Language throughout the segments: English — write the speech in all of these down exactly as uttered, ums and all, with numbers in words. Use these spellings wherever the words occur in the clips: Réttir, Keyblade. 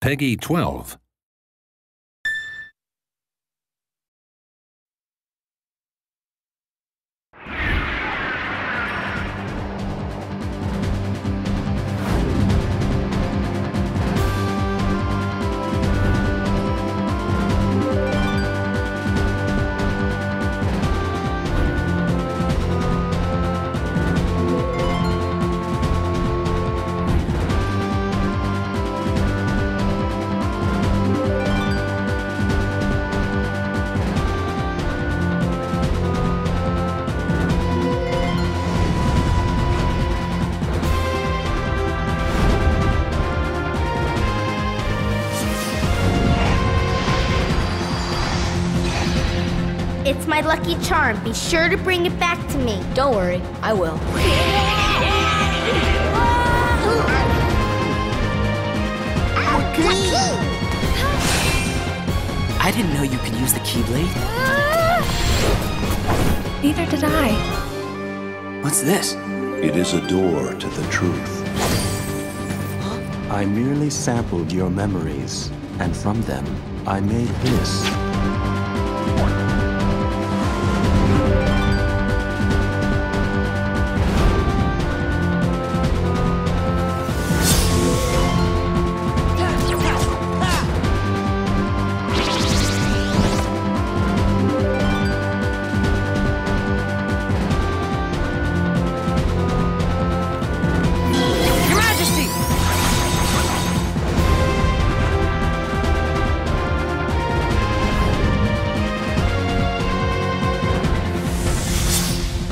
Peggy twelve. It's my lucky charm. Be sure to bring it back to me. Don't worry, I will. I didn't know you could use the Keyblade. Neither did I. What's this? It is a door to the truth. I merely sampled your memories, and from them, I made this.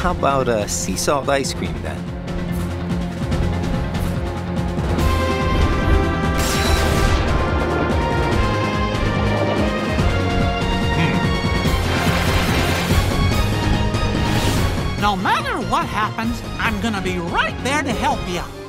How about a sea salt ice cream then? Hmm. No matter what happens, I'm gonna be right there to help you.